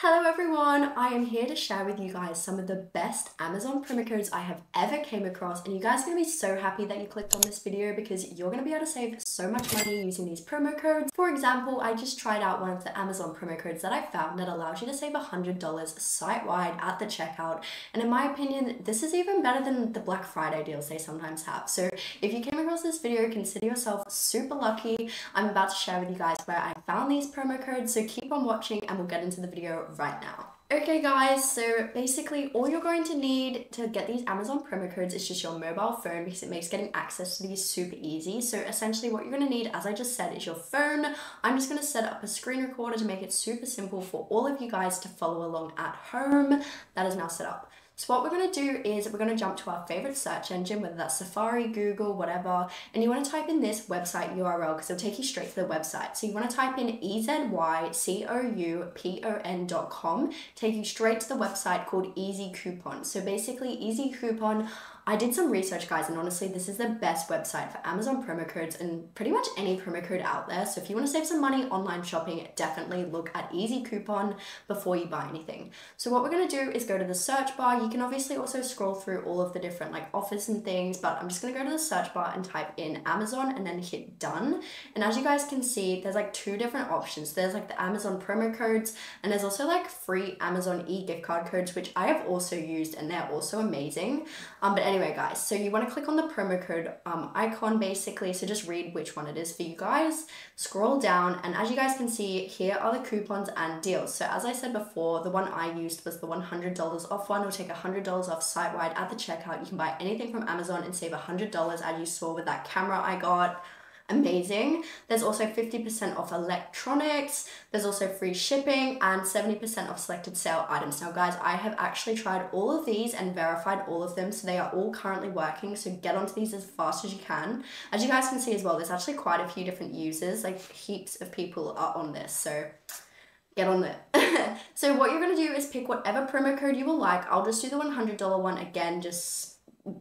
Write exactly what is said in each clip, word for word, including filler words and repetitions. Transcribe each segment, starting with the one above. Hello everyone, I am here to share with you guys some of the best Amazon promo codes I have ever came across, and you guys are going to be so happy that you clicked on this video because you're going to be able to save so much money using these promo codes. For example, I just tried out one of the Amazon promo codes that I found that allows you to save one hundred dollars site-wide at the checkout, and in my opinion, this is even better than the Black Friday deals they sometimes have. So if you came across this video, consider yourself super lucky. I'm about to share with you guys where I found these promo codes, so keep on watching and we'll get into the video right now. Okay guys, so basically all you're going to need to get these Amazon promo codes is just your mobile phone because it makes getting access to these super easy. So essentially what you're going to need, as I just said, is your phone. I'm just going to set up a screen recorder to make it super simple for all of you guys to follow along at home. That is now set up. So what we're going to do is we're going to jump to our favorite search engine, whether that's Safari, Google, whatever, and you want to type in this website U R L because it'll take you straight to the website. So you want to type in E Z Y C O U P O N dot com, take you straight to the website called EasyCoupon. So basically EasyCoupon, I did some research guys, and honestly this is the best website for Amazon promo codes and pretty much any promo code out there. So if you want to save some money online shopping, definitely look at EasyCoupon before you buy anything. So what we're going to do is go to the search bar. You can obviously also scroll through all of the different like offers and things, but I'm just going to go to the search bar and type in Amazon and then hit done. And as you guys can see, there's like two different options. There's like the Amazon promo codes and there's also like free Amazon e-gift card codes, which I have also used and they're also amazing. Um, but anyway, Anyway guys, so you want to click on the promo code um, icon basically, so just read which one it is for you guys, scroll down, and as you guys can see, here are the coupons and deals. So as I said before, the one I used was the one hundred dollars off one. It'll take one hundred dollars off site-wide at the checkout. You can buy anything from Amazon and save one hundred dollars, as you saw with that camera I got. Amazing. There's also fifty percent off electronics, there's also free shipping, and seventy percent off selected sale items. Now guys, I have actually tried all of these and verified all of them, so they are all currently working, so get onto these as fast as you can. As you guys can see as well, there's actually quite a few different users, like heaps of people are on this, so get on it. So what you're going to do is pick whatever promo code you will like. I'll just do the one hundred dollar one again, just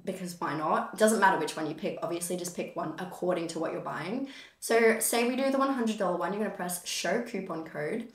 because why not? It doesn't matter which one you pick, obviously just pick one according to what you're buying. So say we do the one hundred dollar one, you're going to press show coupon code.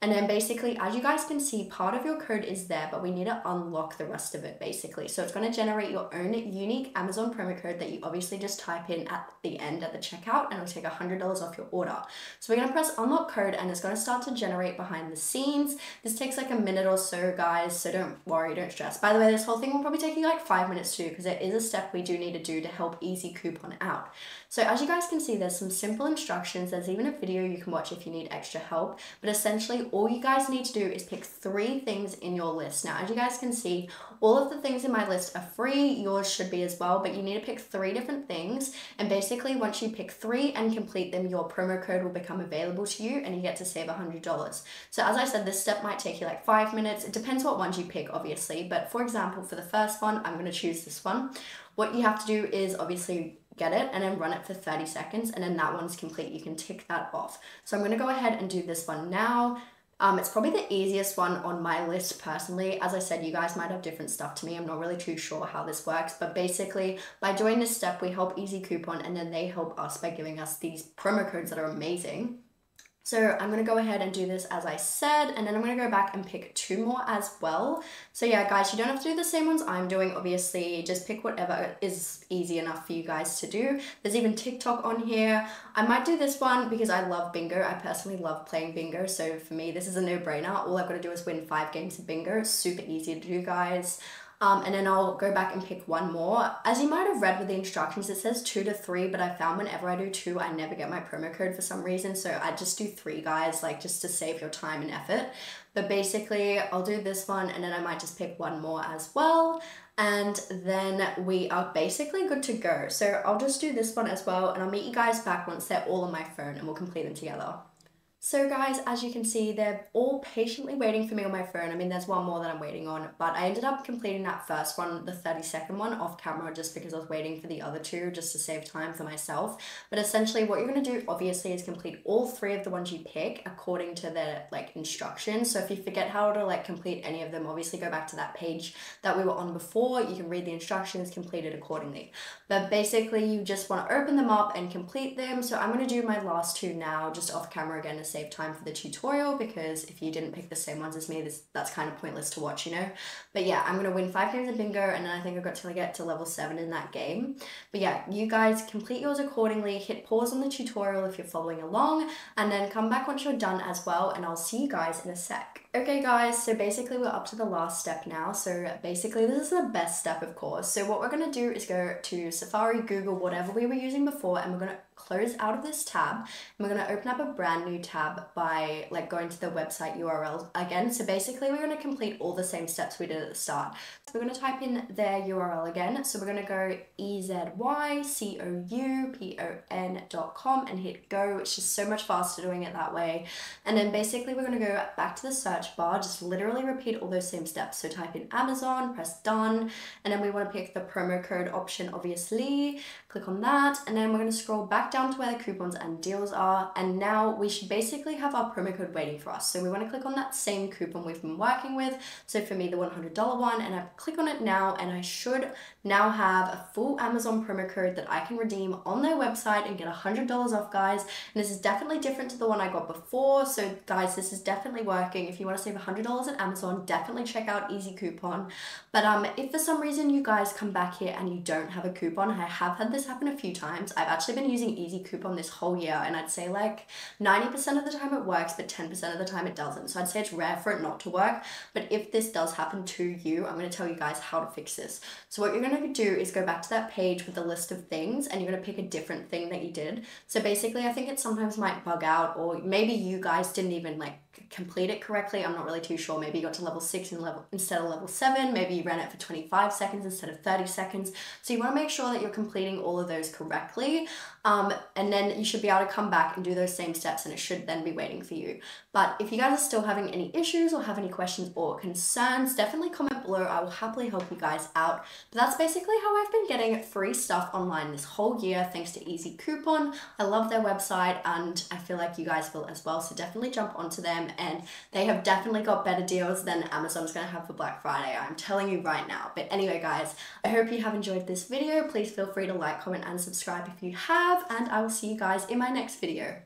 And then basically, as you guys can see, part of your code is there, but we need to unlock the rest of it basically. So it's going to generate your own unique Amazon promo code that you obviously just type in at the end at the checkout, and it'll take one hundred dollars off your order. So we're going to press unlock code and it's going to start to generate behind the scenes. This takes like a minute or so guys, so don't worry, don't stress. By the way, this whole thing will probably take you like five minutes too, because there is a step we do need to do to help EasyCoupon out. So as you guys can see, there's some simple instructions. There's even a video you can watch if you need extra help, but essentially all you guys need to do is pick three things in your list. Now, as you guys can see, all of the things in my list are free. Yours should be as well, but you need to pick three different things. And basically, once you pick three and complete them, your promo code will become available to you and you get to save one hundred dollars. So as I said, this step might take you like five minutes. It depends what ones you pick, obviously. But for example, for the first one, I'm going to choose this one. What you have to do is obviously get it and then run it for thirty seconds. And then that one's complete. You can tick that off. So I'm going to go ahead and do this one now. Um, it's probably the easiest one on my list personally. As I said, you guys might have different stuff to me. I'm not really too sure how this works, but basically by doing this step, we help EasyCoupon and then they help us by giving us these promo codes that are amazing. So I'm going to go ahead and do this as I said, and then I'm going to go back and pick two more as well. So yeah, guys, you don't have to do the same ones I'm doing. Obviously, just pick whatever is easy enough for you guys to do. There's even TikTok on here. I might do this one because I love bingo. I personally love playing bingo. So for me, this is a no-brainer. All I've got to do is win five games of bingo. Super easy to do, guys. Um, and then I'll go back and pick one more. As you might have read with the instructions, it says two to three, but I found whenever I do two, I never get my promo code for some reason. So I just do three guys, like just to save your time and effort. But basically I'll do this one and then I might just pick one more as well. And then we are basically good to go. So I'll just do this one as well. And I'll meet you guys back once they're all on my phone and we'll complete them together. So guys, as you can see, they're all patiently waiting for me on my phone. I mean, there's one more that I'm waiting on, but I ended up completing that first one, the thirty second one, off camera just because I was waiting for the other two just to save time for myself. But essentially what you're going to do, obviously, is complete all three of the ones you pick according to the like instructions. So if you forget how to like complete any of them, obviously go back to that page that we were on before. You can read the instructions, complete it accordingly. But basically you just want to open them up and complete them. So I'm going to do my last two now, just off camera again, save time for the tutorial, because if you didn't pick the same ones as me, this, that's kind of pointless to watch, you know. But yeah, I'm gonna win five games in bingo, and then I think I've got to get to level seven in that game. But yeah, you guys complete yours accordingly, hit pause on the tutorial if you're following along, and then come back once you're done as well, and I'll see you guys in a sec. Okay guys, so basically we're up to the last step now. So basically this is the best step, of course. So what we're gonna do is go to Safari, Google, whatever we were using before, and we're gonna close out of this tab, and we're gonna open up a brand new tab by like going to the website U R L again. So basically we're gonna complete all the same steps we did at the start. So we're gonna type in their U R L again. So we're gonna go E Z Y C O U P O N dot com and hit go. It's just so much faster doing it that way. And then basically we're gonna go back to the search bar, just literally repeat all those same steps. So type in Amazon, press done, and then we wanna pick the promo code option, obviously. Click on that, and then we're gonna scroll back down to where the coupons and deals are, and now we should basically have our promo code waiting for us. So we want to click on that same coupon we've been working with, so for me the one hundred dollar one, and I click on it now, and I should now have a full Amazon promo code that I can redeem on their website and get one hundred dollars off, guys. And this is definitely different to the one I got before, so guys, this is definitely working. If you want to save one hundred dollars at Amazon, definitely check out EasyCoupon. But um, if for some reason you guys come back here and you don't have a coupon, I have had this happen a few times. I've actually been using EasyCoupon this whole year, and I'd say like ninety percent of the time it works, but ten percent of the time it doesn't. So I'd say it's rare for it not to work, but if this does happen to you, I'm going to tell you guys how to fix this. So what you're going to do is go back to that page with a list of things, and you're going to pick a different thing that you did. So basically I think it sometimes might bug out, or maybe you guys didn't even like complete it correctly. I'm not really too sure. Maybe you got to level six and level instead of level seven. Maybe you ran it for twenty-five seconds instead of thirty seconds. So you want to make sure that you're completing all of those correctly. Um, and then you should be able to come back and do those same steps, and it should then be waiting for you. But if you guys are still having any issues or have any questions or concerns, definitely comment below. I will happily help you guys out. But that's basically how I've been getting free stuff online this whole year, thanks to EasyCoupon. I love their website, and I feel like you guys will as well. So definitely jump onto them, and they have definitely got better deals than Amazon's gonna have for Black Friday. I'm telling you right now. But anyway, guys, I hope you have enjoyed this video. Please feel free to like, comment, and subscribe if you have, and I will see you guys in my next video.